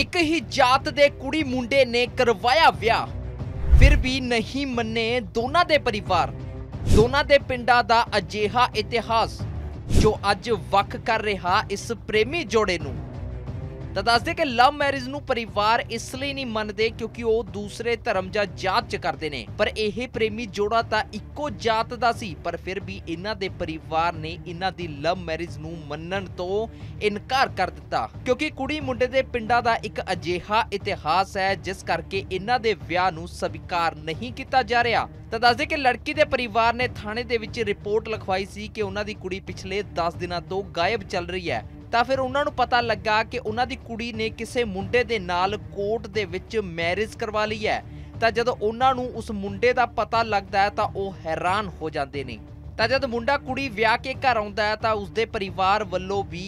एक ही जात दे कुड़ी मुंडे ने करवाया विआह, फिर भी नहीं मन्ने दोनों दे परिवार। दोनों दे पिंडां दा अजिहा इतिहास जो अज वख कर रहा इस प्रेमी जोड़े नूं। तां दस्सदे कि लव मैरिज नूं परिवार इसलिए नहीं मनदे क्योंकि वो दूसरे धर्म जां जात च करदे ने, पर यह प्रेमी जोड़ा तां इक्को जात दा सी, पर फिर भी इन्हां दे परिवार ने इन्हां दी लव मैरिज नूं मनण तों इनकार कर दिता क्योंकि कुड़ी मुंडे दे पिंडां दा एक अजिहा इतिहास है जिस करके इन्हां दे विआह नूं स्वीकार नहीं किया जा रहा। तां दस्सदे कि लड़की दे परिवार ने थाणे दे विच रिपोर्ट लिखवाई सी कि उन्हां दी कुड़ी पिछले 10 दिनां तों गायब चल रही है। तां फिर उन्हां नूं पता लगा कि उन्हां दी कुड़ी ने किसी मुंडे दे नाल कोर्ट दे विच मैरिज करवा ली है। तां जदों उन्हां नूं उस मुंडे दा पता लगदा है तां ओह हैरान हो जांदे ने। तां जद मुंडा कुड़ी विआह के घर आउंदा है तां उसदे परिवार वल्लों भी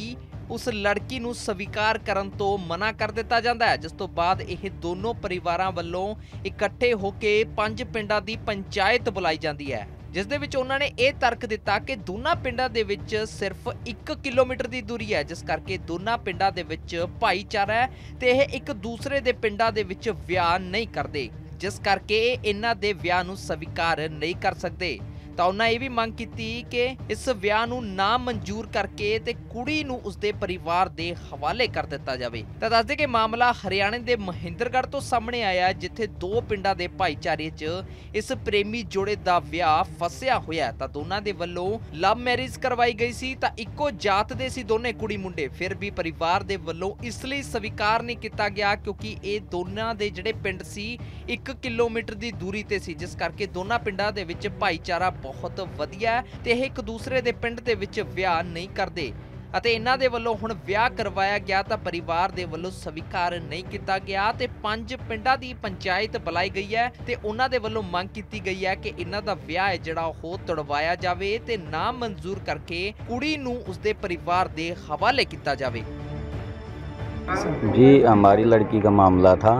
उस लड़की नूं स्वीकार करन तों मना कर दिता जांदा है, जिस तों बाद इह दोनों परिवारां वल्लों इकट्ठे होके 5 पिंडां दी पंचायत बुलाई जांदी है, जिस दे विच उन्होंने यह तर्क दिता कि दोनों पिंडां दे विच सिर्फ 1 किलोमीटर की दूरी है, जिस करके दोनों पिंडां दे विच भाईचारा है ते यह एक दूसरे के पिंडां दे विच विआह नहीं करते, जिस करके इन्हां दे विआह नूं स्वीकार नहीं कर सकते। तां उन्हां यह भी मंग कीती कि इस विआह नूं ना मंजूर करके ते कुड़ी नूं उसदे परिवार दे हवाले कर दिता जाए। तां दस्सदे कि मामला हरियाणा के महेंद्रगढ़ तो सामने आया, जिथे 2 पिंडां दे भाईचारे च इस प्रेमी जोड़े दा विआह फसिया होया। तां दोनां दे वल्लों लव मैरिज करवाई गई सी, तां इक्को जात दे सी दोने कुड़ी मुंडे, फिर भी परिवार दे वल्लों इसलिए स्वीकार नहीं किया गया क्योंकि ये दोनों दे जिहड़े पिंड सी 1 किलोमीटर की दूरी ते सी, जिस करके दोनों पिंडां दे विच भाईचारा बहुत वधिया है ते एक दूसरे के पिंड दे विच विआह नहीं करते। इन्हां दे वल्लों हुण विआह करवाया गया तां परिवार दे वल्लों स्वीकार नहीं किया गया ते 5 पिंडां दी पंचायत बुलाई गई है ते उन्हां दे वल्लों मंग कीती गई है कि इन्हां दा विआह है जिहड़ा ओह तड़वाया जावे ते ना मंजूर करके कुड़ी नूं उसदे परिवार दे हवाले किया जावे। जी हमारी लड़की का मामला था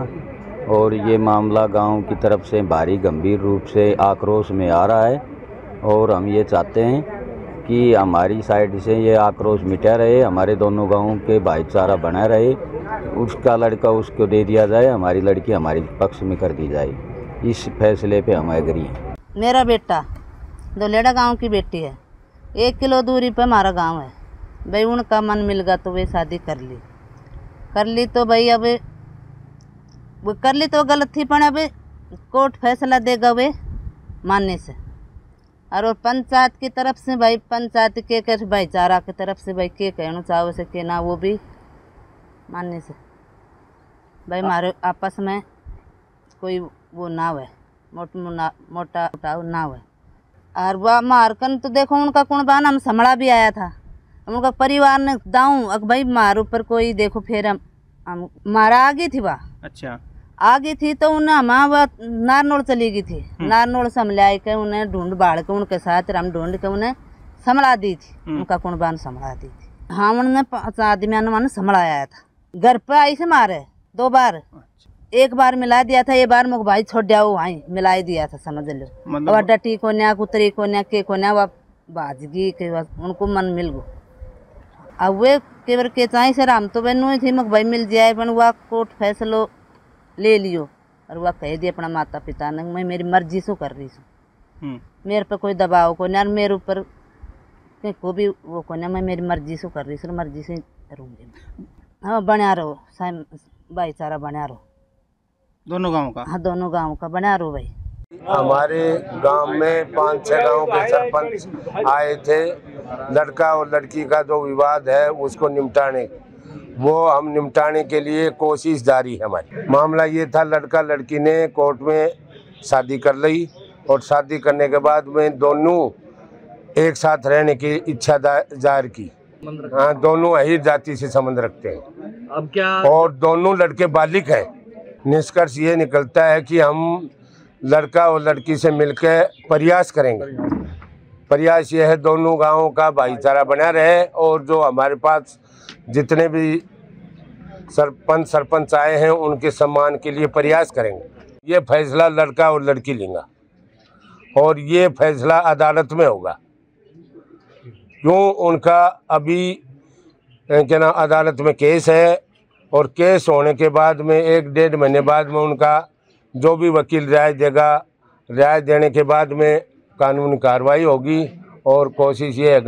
और ये मामला गाँव की तरफ से भारी गंभीर रूप से आक्रोश में आ रहा है और हम ये चाहते हैं कि हमारी साइड से ये आक्रोश मिटा रहे, हमारे दोनों गांवों के भाईचारा बना रहे। उसका लड़का उसको दे दिया जाए, हमारी लड़की हमारे पक्ष में कर दी जाए। इस फैसले पे हम एग्री हैं। मेरा बेटा दोलेड़ा गांव की बेटी है, 1 किलो दूरी पर हमारा गांव है भाई। उनका मन मिल गया तो वे शादी कर ली तो भाई अब वो कर ली तो गलत थी, पर अब कोर्ट फैसला देगा वे मानने से। और पंचायत की तरफ से भाई पंचायत के कह भाईचारा की तरफ से भाई के कहना चाहो से के ना वो भी मानने से भाई हमारे आपस में कोई वो ना हुए मोटा उठाव ना हुए। और वह मारकन तो देखो उनका कौन बान हम समड़ा भी आया था, उनका परिवार ने दाऊँ अक भाई मार ऊपर कोई देखो फिर हम मारा आगे थी वाह अच्छा आगे थी तो उन्हें हमारा वह नारनोड़ चली गई थी। नारनोड़ से हम लाई के उन्हें ढूंढ बाढ़ के उनके साथ राम ढूंढ के उन्हें संभला दी थी, उनका कुणबान संभला दी थी। हाँ उन्होंने 5 आदमी संभलाया था, घर पे आई से मारे 2 बार, 1 बार मिला दिया था, ये बार मुख भाई छोड़ जाओ वहीं मिला दिया था समझ लो। और डटी कोन्या कुतरी कोन्या के कोन्या वह बाजगी के उनको मन मिल गो। अब वे केवल के चाई से राम तो बहनों थी मुख भाई मिल जाए, पर वह कोर्ट फैसलो ले लियो और वह कह दिया अपना माता पिता ने मैं मेरी मर्जी से कर रही हूँ, मेरे पर कोई दबाव को नहीं, मेरे ऊपर को भी वो को नहीं, मैं मेरी मर्जी से कर रही हूँ, मर्जी से रहूँगी। हाँ बना रहो भाईचारा बना रहो दोनों गाँव का। हाँ दोनों गाँव का बना रहो भाई। हमारे गांव में 5-6 गाँव के सरपंच आए थे, लड़का और लड़की का जो विवाद है उसको निपटाने वो हम निपटाने के लिए कोशिश जारी है हमारी। मामला ये था लड़का लड़की ने कोर्ट में शादी कर ली और शादी करने के बाद में दोनों एक साथ रहने की इच्छा जाहिर की। हाँ दोनों अहीर जाति से संबंध रखते हैं अब क्या, और दोनों लड़के बालिग हैं। निष्कर्ष ये निकलता है कि हम लड़का और लड़की से मिलकर प्रयास करेंगे। प्रयास ये है दोनों गाँव का भाईचारा बना रहे और जो हमारे पास जितने भी सरपंच आए हैं उनके सम्मान के लिए प्रयास करेंगे। ये फैसला लड़का और लड़की लेंगा और ये फैसला अदालत में होगा, क्यों उनका अभी क्या नाम अदालत में केस है और केस होने के बाद में एक डेढ़ महीने बाद में उनका जो भी वकील राय देगा, राय देने के बाद में कानूनी कार्रवाई होगी। और कोशिश ये है